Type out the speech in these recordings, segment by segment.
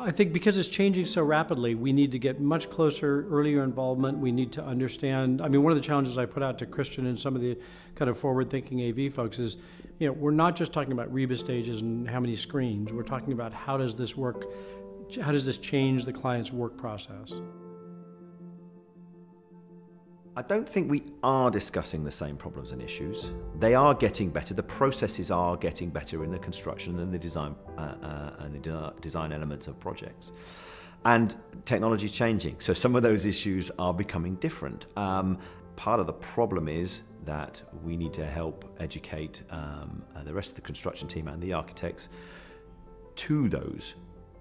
I think because it's changing so rapidly, we need to get much closer, earlier involvement. We need to understand. I mean, one of the challenges I put out to Christian and some of the kind of forward-thinking AV folks is, you know, we're not just talking about REBA stages and how many screens. We're talking about how does this work, how does this change the client's work process. I don't think we are discussing the same problems and issues. They are getting better. The processes are getting better in the construction and the design and the design elements of projects. And technology is changing, so some of those issues are becoming different. Part of the problem is that we need to help educate the rest of the construction team and the architects to those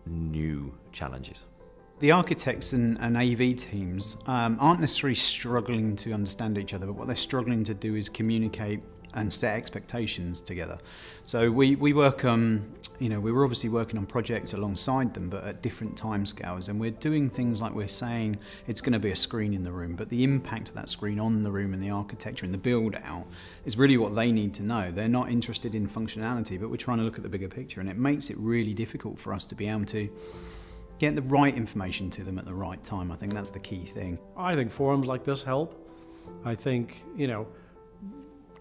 new challenges. The architects and AV teams aren't necessarily struggling to understand each other, but what they're struggling to do is communicate and set expectations together. So we work, you know, we were obviously working on projects alongside them, but at different timescales, and we're doing things like we're saying it's going to be a screen in the room, but the impact of that screen on the room and the architecture and the build out is really what they need to know. They're not interested in functionality, but we're trying to look at the bigger picture, and it makes it really difficult for us to be able to get the right information to them at the right time. I think that's the key thing. I think forums like this help. I think, you know,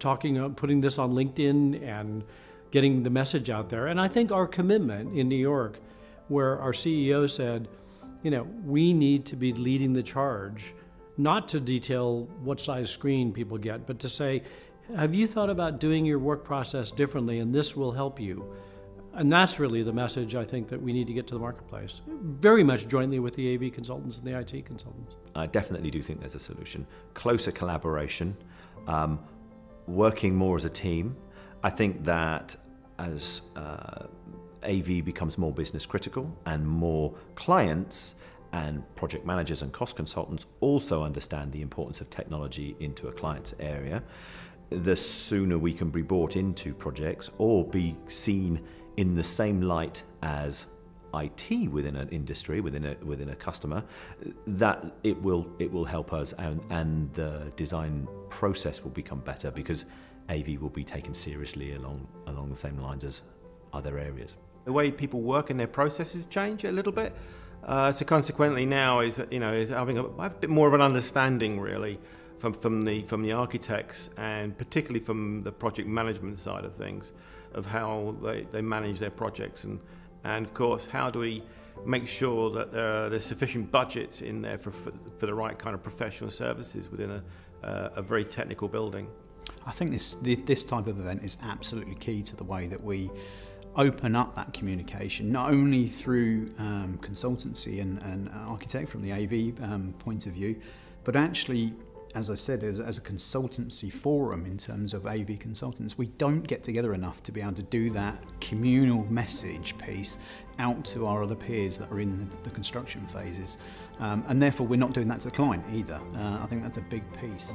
putting this on LinkedIn and getting the message out there. And I think our commitment in New York, where our CEO said, you know, we need to be leading the charge, not to detail what size screen people get, but to say, have you thought about doing your work process differently, and this will help you. And that's really the message, I think, that we need to get to the marketplace, very much jointly with the AV consultants and the IT consultants. I definitely do think there's a solution. Closer collaboration, working more as a team. I think that as AV becomes more business critical and more clients and project managers and cost consultants also understand the importance of technology into a client's area, the sooner we can be brought into projects or be seen in the same light as IT within an industry, within a customer, that it will help us, and the design process will become better because AV will be taken seriously along the same lines as other areas. The way people work and their processes change a little bit, so consequently now is having a bit more of an understanding really from the architects, and particularly from the project management side of things, of how they manage their projects, and of course how do we make sure that there's sufficient budgets in there for the right kind of professional services within a very technical building. I think this type of event is absolutely key to the way that we open up that communication, not only through consultancy and architect from the AV point of view, but actually, as I said, as a consultancy forum in terms of AV consultants, we don't get together enough to be able to do that communal message piece out to our other peers that are in the construction phases. And therefore, we're not doing that to the client either. I think that's a big piece.